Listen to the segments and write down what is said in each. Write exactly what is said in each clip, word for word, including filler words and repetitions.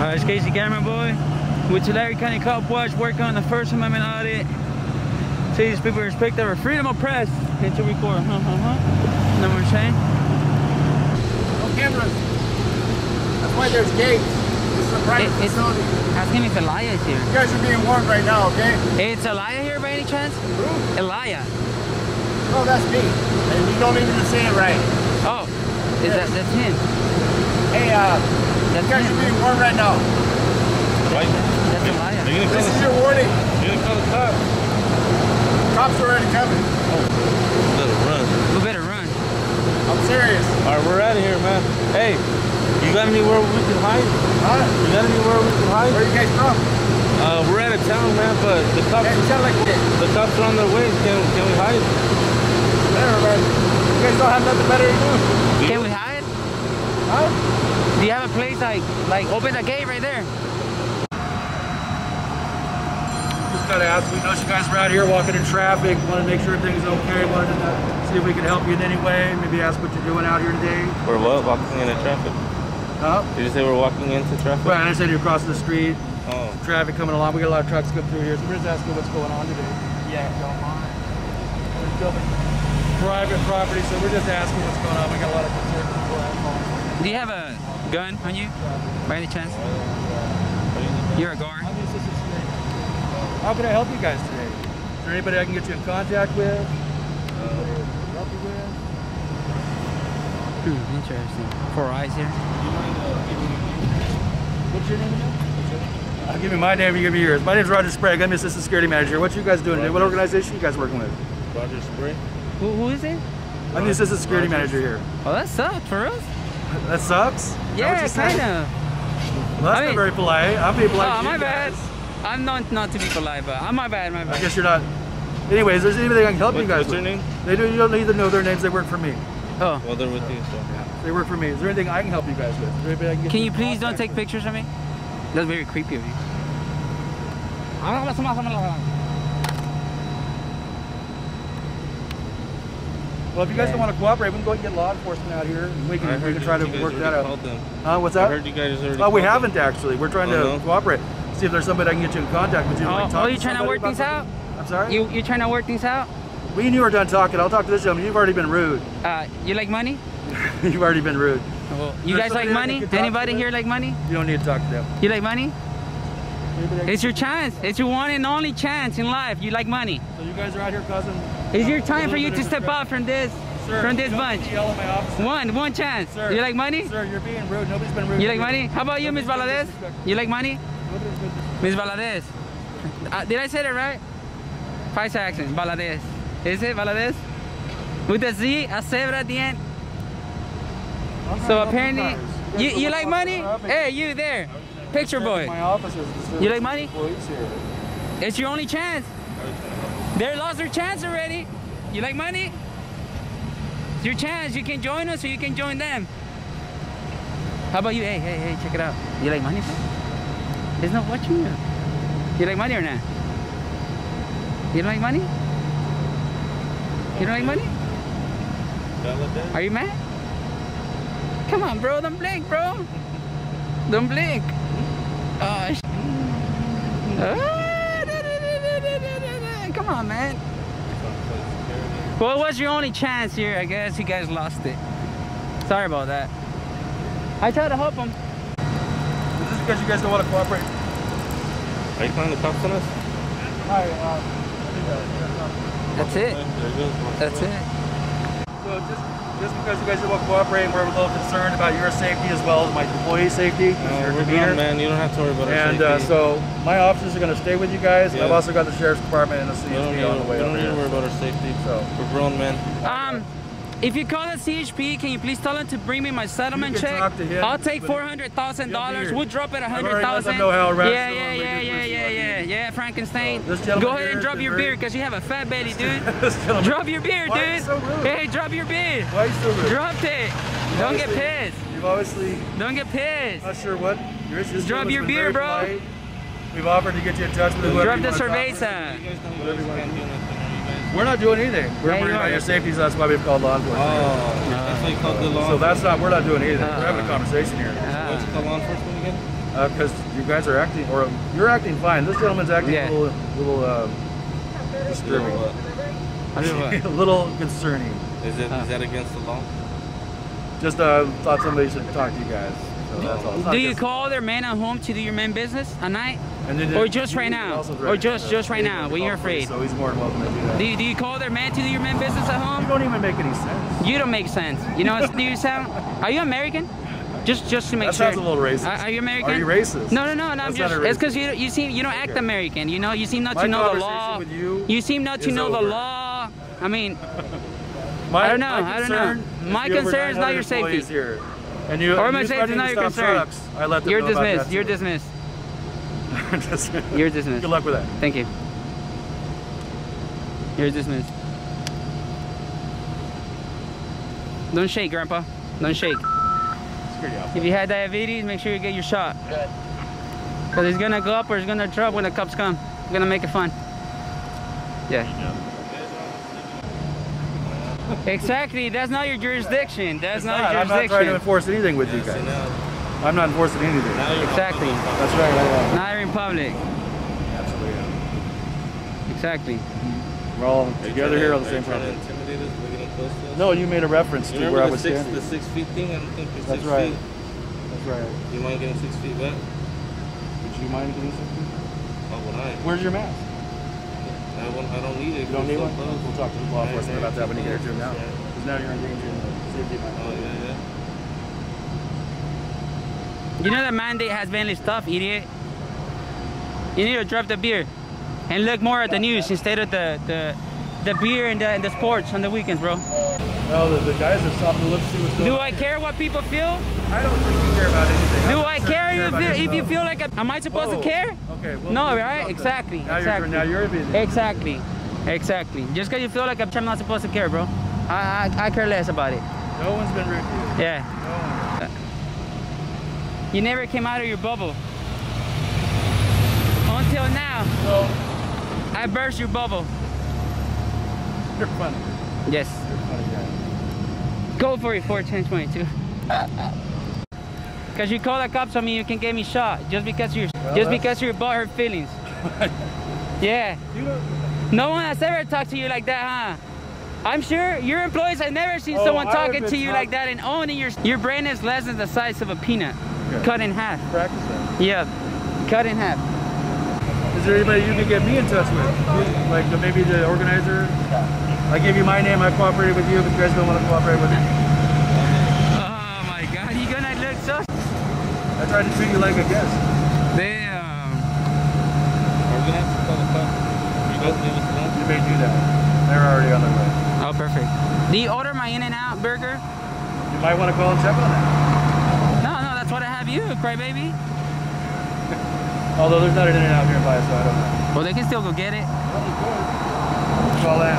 Uh, it's Casey Cameraboy with Tulare County Cop Watch, working on the First Amendment audit. See, these people respect our freedom of press and to record. Huh, huh, huh. You know what I'm saying? No cameras. That's why there's gates. This is a private it, facility. Ask him if Elijah's here. You guys are being warned right now, okay? It's Elijah here by any chance? Who? Elijah. No, that's me. And you don't even say it right. Oh, is yeah. that that's him? Hey, uh. That's you guys him. are being warned right now. Right? That's a liar. This is your warning. You're gonna call the cops. Cops are already coming. Oh, we better run. We better run. I'm serious. All right, we're out of here, man. Hey, you got anywhere we can hide? Huh? You got anywhere we can hide? Where are you guys from? Uh, we're out of town, man, but the cops. Hey, sound like this. The cops are on their way. Can can we hide? Whatever, man. You guys don't have nothing better to do. Can we hide? Huh? Do you have a place like, like open the gate right there? Just gotta ask, we know you guys were out here walking in traffic, wanna make sure everything's okay, wanted to see if we can help you in any way, maybe ask what you're doing out here today. We're what, walking into traffic? Huh? Did you say we're walking into traffic? Right, I said you're crossing the street, oh. Traffic coming along, we got a lot of trucks coming through here, so we're just asking what's going on today. Yeah, don't mind. We're still private property, so we're just asking what's going on, we got a lot of concern for that. Do you have a gun on you? By any chance? You're a guard. How can I help you guys today? Is there anybody I can get you in contact with? Anybody I can help you with? Hmm, interesting. Four eyes here. What's your name again? I'll give you my name, you give me yours. My name's Roger Sprague. I'm the Assistant Security Manager. What you guys doing Roger. today? What organization you guys working with? Roger Sprague. Who, who is it? I'm the Assistant Security Roger. Manager here. Oh, that sucks for us. That sucks? Yeah, kind of. Well, that's I mean, not very polite. I'm being polite. Oh, my bad. I'm not not to be polite, but I'm my bad, my bad. I guess you're not. Anyways, there's anything I can help what, you guys what's with. What's their name? They do, you don't need to know their names. They work for me. Oh. Well, they're with you, so. Yeah. They work for me. Is there anything I can help you guys with? Is there I can, get can you please don't take with? pictures of me? That's very creepy of you. Well, if you guys yeah. don't want to cooperate, we can go and get law enforcement out here. We can, I heard we can try to work that out. Uh, what's that? I heard you guys already. Oh, we haven't them. actually. We're trying oh, to no. cooperate. See if there's somebody I can get you in contact with. You oh, like, talk oh you're to trying to work things something? out? I'm sorry? You, you're trying to work things out? We knew you were done talking. I'll talk to this gentleman. You've already been rude. Uh, you like money? You've already been rude. Well, you guys like money? Anybody here like money? You don't need to talk to them. You like money? It's your chance. It's your one and only chance in life. You like money. So you guys are out here causing... It's your time for you to step up from this, sir, from this bunch. One, one chance. Sir, you like money? Sir, you're being rude. Nobody's been rude. You like money? How about you, Miss Valadez? You like money? Miss Valadez. Uh, did I say that right? Paisa accent, Valadez. Is it Valadez? With a Z, a zebra at the end. So apparently, you, you like money? Hey, you there. Picture boy. You like money? It's your only chance. They lost their chance already. You like money? It's your chance. You can join us or you can join them. How about you? Hey, hey, hey, check it out. You like money? There's no watching you. You like money or not? You don't like money? You don't like money? Are you mad? Come on, bro. Don't blink, bro. Don't blink. Oh, sh ah, da, da, da, da, da, da. Come on, man. Well, it was your only chance here. I guess you guys lost it. Sorry about that. I tried to help him. Is this because you guys don't want to cooperate? Are you calling the cops on us? Hi, um, That's it. There goes. That's it. So just Just because you guys don't want to cooperate, we're a little concerned about your safety as well as my employee safety. No, we're grown, man. You don't have to worry about our and, safety. And uh, so my officers are going to stay with you guys. Yeah. I've also got the Sheriff's Department and the C H P on the way. We don't need to worry about our safety. So we're grown, man. Um, if you call the C H P, can you please tell them to bring me my settlement check? Talk to him, I'll take four hundred thousand dollars. We'll drop it a hundred thousand. Yeah, yeah, yeah, yeah, yeah, yeah, yeah, yeah, Frankenstein. So, go ahead and drop your beard because you have a fat belly, dude. Drop your beard, Why dude. So hey, drop your beard. Why are you so rude? Drop it. You've Don't get pissed. You've obviously. Don't get pissed. Not sure what. Your drop your beard, bro. Polite. We've offered to get you in touch with whoever. Drop the cerveza. We're not doing anything. We're yeah, worried about your safety, so that's why we've called law enforcement. Oh, that's why you called the law enforcement. So that's not, we're not doing anything. Uh, we're having a conversation here. Uh, What's the law enforcement again? because uh, you guys are acting, or you're acting fine. This gentleman's acting yeah. a little, little um, disturbing, a little concerning. Is it huh. is that against the law? Just uh, thought somebody should talk to you guys. So that's all. Do you call their men at home to do your men business at night? And then or, then just right now, or just uh, just right now, when you're afraid. So he's more than welcome to do that. Do you, do you call their men to do your men business at home? You don't even make any sense. You don't make sense. You know what you sound? Are you American? Just just to make that sure. That sounds a little racist. Are, are you American? Are you racist? No, no, no. no I'm just. It's because you you seem you don't act okay. American. You know you seem not My to know the law. With you, you seem not to know over. the law. I mean. My, I don't know. My concern, I don't know. My concern is not your safety. Here, and you, or my safety is not your concern. Trucks, I let them You're know dismissed. About You're dismissed. dismissed. You're dismissed. Good luck with that. Thank you. You're dismissed. Don't shake, Grandpa. Don't shake. If you had diabetes, make sure you get your shot. Good. Because it's gonna go up or it's gonna drop when the cops come. We're gonna make it fun. Yeah. yeah. Exactly, that's not your jurisdiction. That's it's not, not your jurisdiction. I'm not trying to enforce anything with yes, you guys. No. I'm not enforcing anything. Exactly. That's right, right, right. Now you're in public. Absolutely. Exactly. We're all together here on the same property. No, you made a reference you to where I was six, standing. The six feet thing? I don't think you're that's six right. feet. That's right. Do you mind getting six feet back? Would you mind getting six feet back? Oh, would I? Where's your mask? I, I don't need it. You don't need so one? Close. We'll talk to the law enforcement about that when you get here to him now. Because now you're in danger of safety. Oh, yeah, yeah. You know the mandate has been stuff, idiot. You need to drop the beer and look more at the news instead of the the, the beer and the, and the sports on the weekends, bro. No, the, the guys are stopping. Let's see what's going on. Do I care what people feel? I don't think you care about anything. Do I care if, you, if you feel like a, am I supposed Whoa. to care? Okay. Well, no, right? Exactly. Now exactly. You're, now you're busy. Exactly. Exactly. Just because you feel like I'm not supposed to care, bro. I, I I care less about it. No one's been rude to you. Yeah. No one. You never came out of your bubble. Until now. No. I burst your bubble. You're funny. Yes. You're funny, guy. Go for it, four ten twenty-two. Because you call the cops on me, you can get me shot just because you're well, just because you're about her feelings. Yeah. No one has ever talked to you like that, huh? I'm sure your employees have never seen oh, someone talking to you talking. like that and owning your your brain is less than the size of a peanut, okay. cut in half. Practice that. Yeah, cut in half. Is there anybody you can get me in touch with? Like the, maybe the organizer. I gave you my name, I cooperated with you, but you guys don't want to cooperate with me. Oh my god, you're gonna look so... I tried to treat you like a guest. Damn. Are we gonna have to call the cops? You guys leave us alone? You may do that. They're already on their way. Oh, perfect. Do you order my In-N-Out burger? You might want to call and check on that. No, no, that's what I have you, crybaby. Although there's not an In-N-Out here by us, so I don't know. Well, they can still go get it. Well, of course. Call that.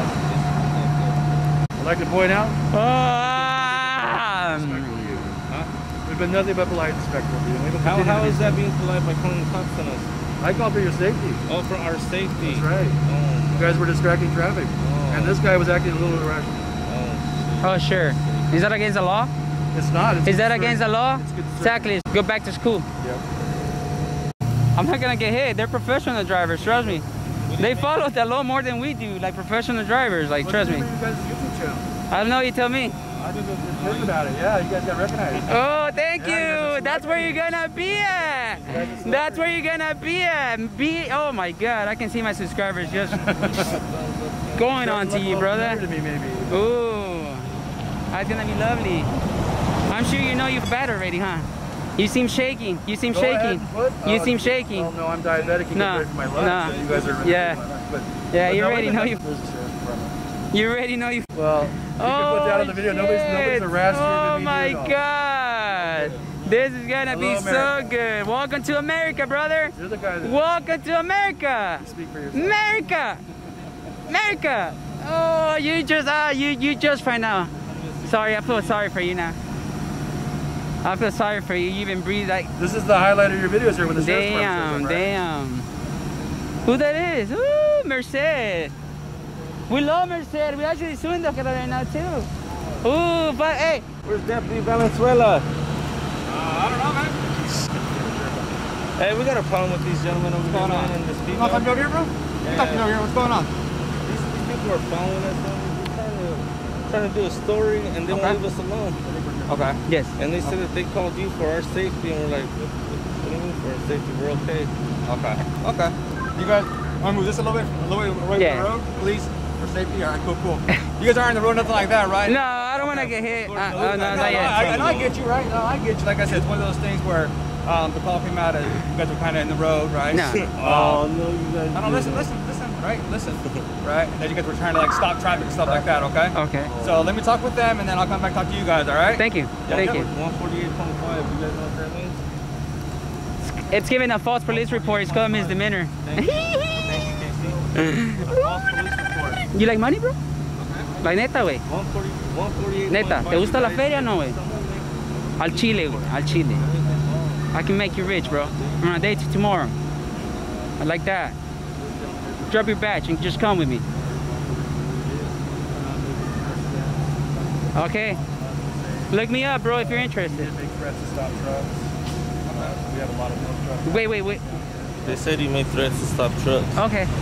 I'd like to point out, um, you, huh? There's been nothing but polite respect for you. How, how is that being polite by calling the cops on us? I called for your safety. Oh, for our safety. That's right. Oh. You guys were distracting traffic. Oh. And this guy was acting a little irrational. Oh, sure. Is that against the law? It's not. It's is that against the law? It's exactly. Go back to school. Yep. I'm not going to get hit. They're professional drivers. Trust me. They follow the law more than we do, like professional drivers, like what trust me. You guys YouTube channel? I don't know, you tell me. I did a about it, yeah, you guys got recognized. Oh, thank yeah, you, that's where you're gonna be at. You that's where you're gonna be at. Be, oh my God, I can see my subscribers just going on to you, brother. To me, maybe. Ooh, that's gonna be lovely. I'm sure you know you're fat already, huh? You seem shaking. You seem Go shaking. What? You oh, seem shaking. Oh well, no, I'm diabetic. You no, my lungs, no. You guys are yeah, but, yeah. But you no already know you. You already know you. Well, you oh, can put that on the video. Nobody's, nobody's harassing oh you. Oh my God! This is gonna Hello, be America. so good. Welcome to America, brother. You're the guy. That Welcome to America. You speak for yourself. America, America. Oh, you just ah, uh, you you just right now. Sorry, I feel sorry for you now. I feel sorry for you. You even breathe like. This is the highlight of your videos here with the sheriff's department. Damn, damn. Who that is? Ooh, Merced. We love Merced. We're actually suing the right now too. Ooh, but hey. Where's Deputy Valenzuela? Uh, I don't know, man. Hey, we got a problem with these gentlemen over here, man, and this people. You want something over here, bro? Yeah. Something over here. What's going on? These, these people are following us, man. They're trying to, trying to do a story, and they okay. won't leave us alone. Okay. Yes. And they said okay. that they called you for our safety, and we're like, what, what do you mean for our safety? We're okay. Okay. Okay. You guys want to move this a little bit, a little bit away yeah. from the road, please? For safety? All right, cool, cool. You guys aren't on the road, nothing like that, right? No, I don't want to get hit. Uh, uh, no, no, no, yet. I, and I get you, right? No, I get you. Like I said, it's one of those things where um, the call came out and you guys were kind of in the road, right? No. Oh, um, no, you guys. I don't listen, listen, listen, right? Listen, right? And then you guys were trying to like stop traffic and stuff like that, okay? Okay. So let me talk with them and then I'll come back and talk to you guys, all right? Thank you. Yeah, Thank you. one forty-eight point five, you guys know what that means? It's giving a false police report. It's called misdemeanor. Thank you. Thank you, Casey. False police report. You like money, bro? Okay. Like neta, güey. Neta, ¿te gusta la feria o no, güey? Al Chile, güey. Al Chile. I can make you rich, bro. I'm on a date tomorrow. I like that. Drop your badge and just come with me. Okay. Look me up, bro, if you're interested. Wait, wait, wait. They said you made threats to stop trucks. Okay. Okay.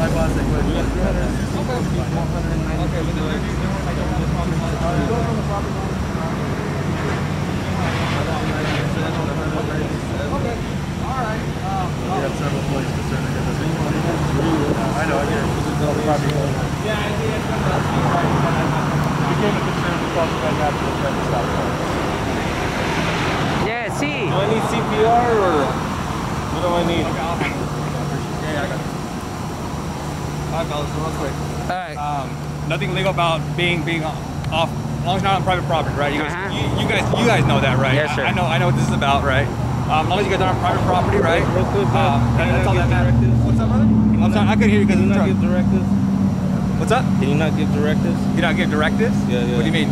My boss, like, what? Okay. Okay, but the lady, I don't want to talk about it. You don't want to talk about it. Okay. All right. We have several places to turn against this. I know, I hear it. Yeah, I hear it. We came to concern with talking about that to try to stop it. Yeah, see. Do I need C P R or what do I need? Yeah, I got it. All right, fellas, real quick. All right. Um, nothing legal about being being off, as long as you're not on private property, right? You guys, uh-huh. you, you guys, you guys know that, right? Yes, sir. I, I know, I know what this is about, right? Um, as long as you guys are on private property, right? Real quick, um, that, that's all that matters. What's up, brother? I'm not, sorry, I couldn't hear you because of the truck. Can you not give directives? What's up? Can you not give directives? You not give directives? Yeah, yeah. What do you mean?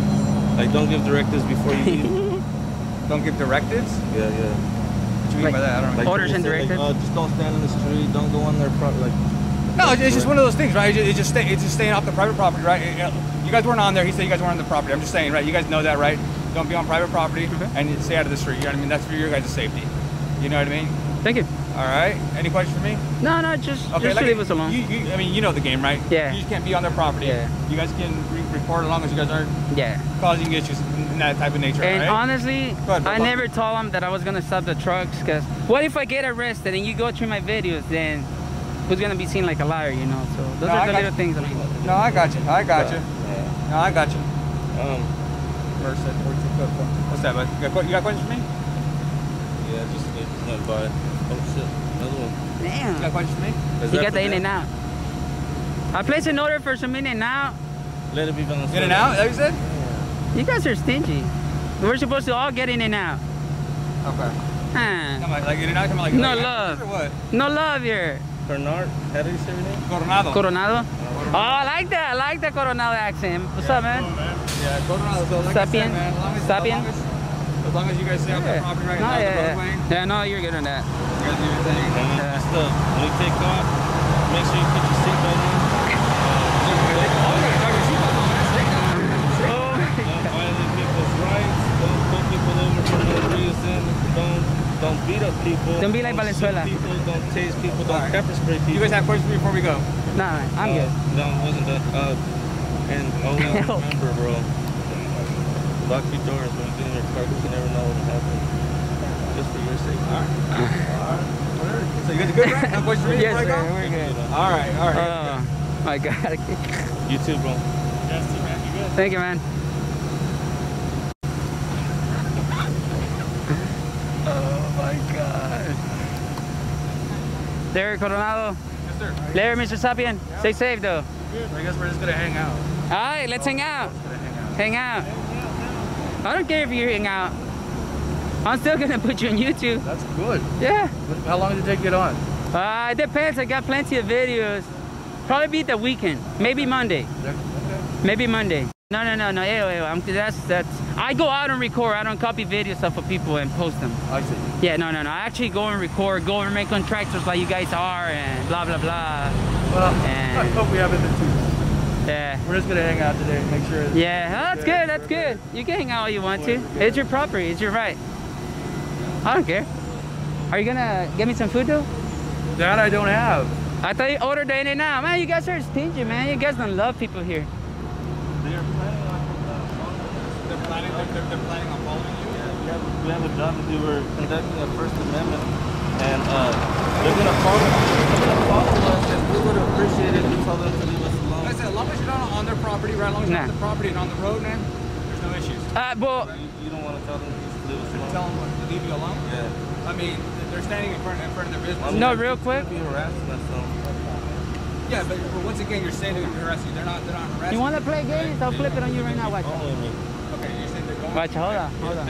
Like, don't give directives before you leave. Don't give directives? Yeah, yeah. What do you mean like, by that? I don't know. Like, orders and directives? Like, oh, just don't stand in the street. Don't go on their property. Like, no, it's just one of those things, right? It's just, it's just staying off the private property, right? You guys weren't on there. He said you guys weren't on the property. I'm just saying, right? You guys know that, right? Don't be on private property mm-hmm. and stay out of the street. You know what I mean? That's for your guys' safety. You know what I mean? Thank you. All right. Any questions for me? No, no, just, okay, just like, leave us alone. You, you, I mean, you know the game, right? Yeah. You just can't be on their property. Yeah. You guys can re report as long as you guys aren't yeah. causing issues in that type of nature, and right? honestly, ahead, I never told them that I was going to stop the trucks because what if I get arrested and you go through my videos then... who's gonna be seen like a liar, you know? So those no, are the little you. things. I mean. No, I got you. I got yeah. you. Yeah. No, I got you. Um, Merced, what's that, bud? You got, you got questions for me? Yeah, just went by. Oh shit, another one. Damn. You got questions for me? Is you got the In and Out. I placed an order for some In and Out. Let it be Valenzuela. In and Out? That you said? Yeah. You guys are stingy. We're supposed to all get In and Out. Okay. Huh. Come on, like In and Out, come on, like. No like, love. Or what? No love here. Bernard, how do you say your name? Coronado. Coronado? Oh, I like that. I like that Coronado accent. What's yeah, up, man? Cool, man? Yeah, Coronado. So like Sapien? I said, man, as, long as, as, long as, as long as you guys stay yeah. on the property right now, yeah, yeah. yeah, no, you're good on that. You guys do your thing. And then just uh, when you take off, make sure you put your seatbelt on. All you gotta grab your seatbelt on. Don't violate people's rights. Don't pull people over for no reason. Don't. Don't beat up people. Don't be like don't Valenzuela. People, don't chase people. Don't right. pepper spray people. You guys have questions before we go? Nah, I'm uh, good. No, it wasn't that. Uh, and oh, no, remember, bro. Lock your doors when you get in your car because you never know what'll happen. Just for your sake. All right. All right. All right. So you guys are good, right? No questions for me before I go? Yes, sir. We're good. All right. All right. Oh, uh, my God. You too, bro. Yes, too, man. You good? Thank you, man. Larry Coronado. Yes, sir. Larry, Mister Sapien. Yeah. Stay safe, though. Good. I guess we're just going to hang out. All right, let's oh, hang, out. hang out. Hang out. I don't care if you hang out. I'm still going to put you on YouTube. That's good. Yeah. How long did it take you to get on? Uh, it depends. I got plenty of videos. Probably be the weekend. Maybe Monday. Okay. Maybe Monday. No, no, no, no. Ew, ew. I'm, that's, that's, I go out and record. I don't copy videos off of people and post them. I see. Yeah, no, no, no. I actually go and record government contractors like you guys are and blah, blah, blah. Well, and I hope we haven't been too. Yeah. We're just gonna hang out today and make sure. It's yeah, oh, that's good. That's good. You can hang out all you want to. It's your property. It's your right. I don't care. Are you gonna get me some food though? That I don't have. I thought you ordered it now. Man, you guys are stingy, man. You guys don't love people here. They're planning on. Uh, they're planning. They're, they're planning on following you. Yeah, we have a job to do. We're conducting a First Amendment, and uh, they're gonna follow. They're gonna follow us, and we would appreciate it if you told them to leave us alone. Like I said, as long as you're not on their property, right? As long as you're nah. on the property and on the road, man, there's no issues. Uh, well, you, you don't want to tell them to leave us alone. Tell them what, to leave you alone. Yeah. I mean. They're standing in front, in front of their business. No, real quick. Yeah, but once again, you're saying they're harassing you. They're not, they're not harassing you. You want to play games? I'll flip it on you right now. Watch. Okay, you said they're going. Watch, hold on, hold on.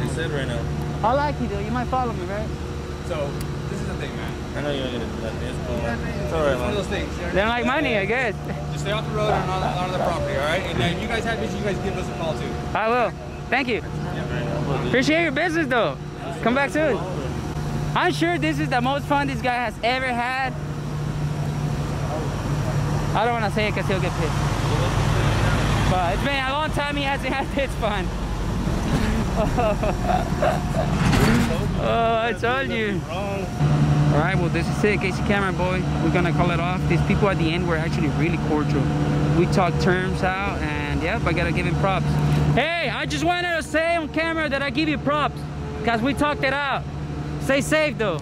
They said right now. I like you, though. You might follow me, right? So, this is the thing, man. I know you're going to do that. It's all right, man. It's one of those things. They don't like money, I guess. Just stay off the road and on the property, all right? And if you guys have issues, you guys give us a call, too. I will. Thank you. Appreciate your business, though. Come back soon. I'm sure this is the most fun this guy has ever had. I don't want to say it because he'll get pissed. But it's been a long time he hasn't had this fun. Oh, I told you. All right, well, this is it, Casey Cameraboy. We're going to call it off. These people at the end were actually really cordial. We talked terms out, and yep, I got to give him props. Hey, I just wanted to say on camera that I give you props because we talked it out. Stay safe though.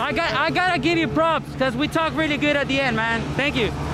I got I gotta give you props because we talk really good at the end, man. Thank you.